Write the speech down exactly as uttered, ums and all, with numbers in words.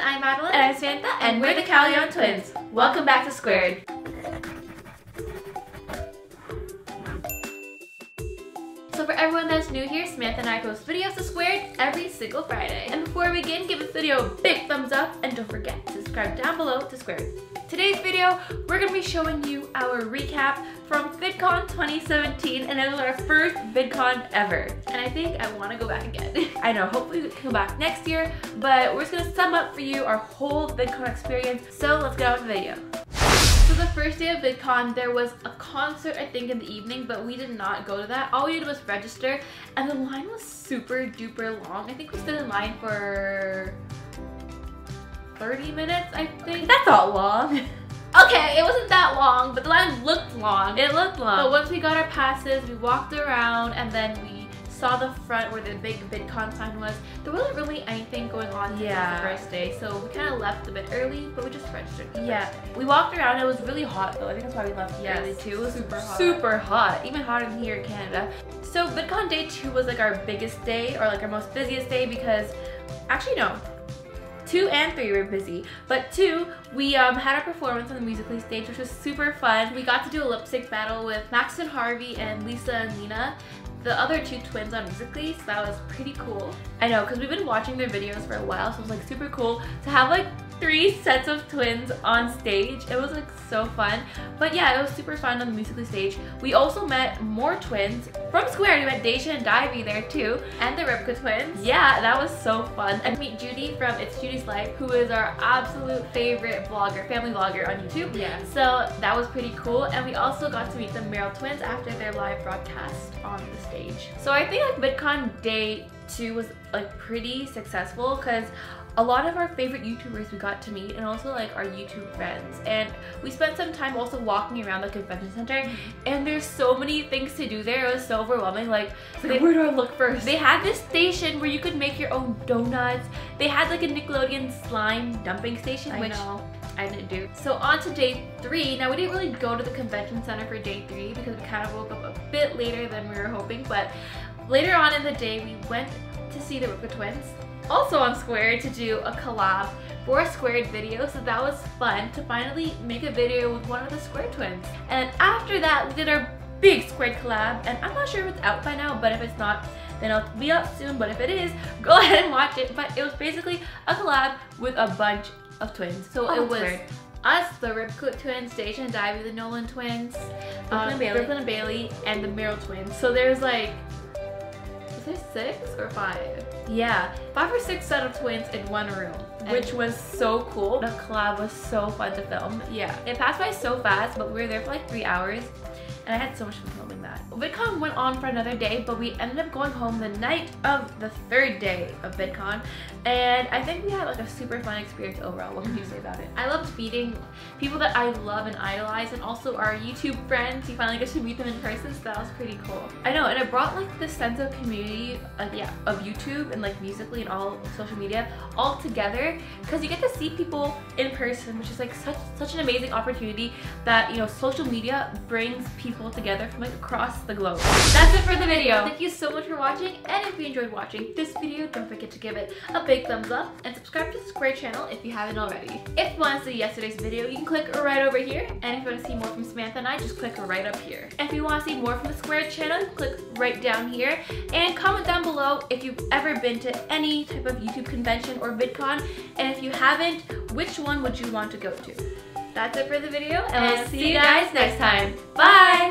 Caleon, I'm Madeline. And I'm Samantha, and, and we're the Caleon twins. Welcome back to Squared. So for everyone that's new here, Samantha and I post videos to Squared every single Friday. And before we begin, give this video a big thumbs up, and don't forget to subscribe down below to Squared. Today's video, we're gonna be showing you our recap from VidCon twenty seventeen, and it was our first VidCon ever. And I think I wanna go back again. I know, hopefully we can come back next year, but we're just gonna sum up for you our whole VidCon experience. So let's get on with the video. So the first day of VidCon, there was a concert, I think, in the evening, but we did not go to that. All we did was register, and the line was super duper long. I think we stood in line for thirty minutes, I think. That's not long. Okay, it wasn't that long, but the line looked long. It looked long. But once we got our passes, we walked around, and then we saw the front where the big VidCon sign was. There wasn't really anything going on here yeah. on the first day, so we kind of left a bit early, but we just registered. Yeah, we walked around. It was really hot though. I think that's why we left yes. early too. It was super hot. Super hot, even hotter than here in Canada. So VidCon day two was like our biggest day, or like our most busiest day, because actually no, two and three were busy, but two, we um, had our performance on the Musical.ly stage, which was super fun. We got to do a lip sync battle with Max and Harvey and Lisa and Nina, the other two twins on Musical.ly, so that was pretty cool. I know, because we've been watching their videos for a while, so it was like super cool to have like three sets of twins on stage. It was like so fun. But yeah, it was super fun on the Musical.ly stage. We also met more twins from Squared. We met Deja and Davi there too, and the Rybka twins. Yeah, that was so fun. And meet Judy from It's Judy's Life, who is our absolute favorite vlogger, family vlogger on YouTube. Yeah. So that was pretty cool. And we also got to meet the Merrell twins after their live broadcast on the stage. So I think like VidCon day two was like pretty successful, because a lot of our favorite YouTubers we got to meet, and also like our YouTube friends, and we spent some time also walking around the convention center, and there's so many things to do there. It was so overwhelming. Like, like they, where do I look first? They had this station where you could make your own donuts. They had like a Nickelodeon slime dumping station, I which know. I didn't do. So on to day three. Now we didn't really go to the convention center for day three because we kind of woke up a bit later than we were hoping, but later on in the day we went to see the Rupert twins, also on Squared, to do a collab for a Squared video, so that was fun to finally make a video with one of the Squared twins. And after that, we did our big Squared collab, and I'm not sure if it's out by now, but if it's not, then it'll be out soon, but if it is, go ahead and watch it. But it was basically a collab with a bunch of twins. So oh, it was Squared. Us, the Rybka twins, Deja and Davi, the Nolan twins, Brooklyn, um, and Bailey. Brooklyn and Bailey, and the Merrell twins. So there's like, was there six or five? Yeah, five or six set of twins in one room, and which was so cool. The collab was so fun to film. Yeah, it passed by so fast, but we were there for like three hours, and I had so much fun filming that. VidCon went on for another day, but we ended up going home the night of the third day of VidCon, and I think we had like a super fun experience overall. What can you say about it? I loved meeting people that I love and idolize, and also our YouTube friends. You finally get to meet them in person, so that was pretty cool. I know, and it brought like this sense of community, like, yeah, of YouTube and like Musical.ly and all social media all together, because you get to see people in person, which is like such such an amazing opportunity that, you know, social media brings people People together from like across the globe. That's it for the video. Thank you so much for watching, and if you enjoyed watching this video, don't forget to give it a big thumbs up and subscribe to the Squared channel if you haven't already. If you want to see yesterday's video, you can click right over here, and if you want to see more from Samantha and I, just click right up here. If you want to see more from the Squared channel, click right down here, and comment down below if you've ever been to any type of YouTube convention or VidCon, and if you haven't, which one would you want to go to? That's it for the video, and, and we'll see you guys next time. Bye!